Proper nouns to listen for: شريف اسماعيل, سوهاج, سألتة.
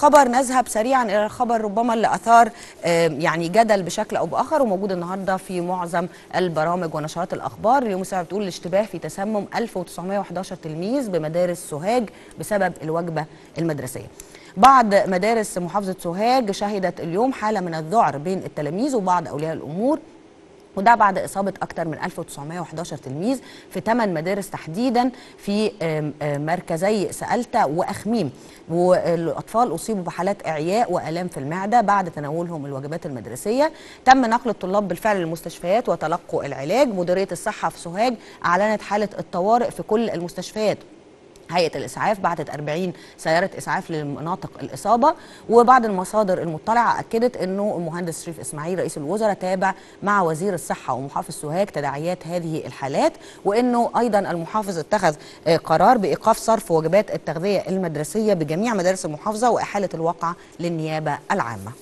خبر، نذهب سريعا إلى الخبر ربما اللي أثار يعني جدل بشكل أو بآخر وموجود النهاردة في معظم البرامج ونشرات الأخبار. اليوم الساعة بتقول الاشتباه في تسمم 1911 تلميذ بمدارس سوهاج بسبب الوجبة المدرسية. بعض مدارس محافظة سوهاج شهدت اليوم حالة من الذعر بين التلاميذ وبعض أولياء الأمور، وده بعد إصابة أكثر من 1911 تلميذ في 8 مدارس تحديدا في مركزي سألتة وأخميم، والأطفال أصيبوا بحالات إعياء وآلام في المعدة بعد تناولهم الوجبات المدرسية. تم نقل الطلاب بالفعل للمستشفيات وتلقوا العلاج. مديرية الصحة في سوهاج أعلنت حالة الطوارئ في كل المستشفيات. هيئة الإسعاف بعتت 40 سيارة إسعاف لمناطق الإصابة، وبعض المصادر المطلعة أكدت أنه المهندس شريف اسماعيل رئيس الوزراء تابع مع وزير الصحة ومحافظ سوهاج تداعيات هذه الحالات، وأنه أيضا المحافظ اتخذ قرار بإيقاف صرف وجبات التغذية المدرسية بجميع مدارس المحافظة وإحالة الواقعة للنيابة العامة.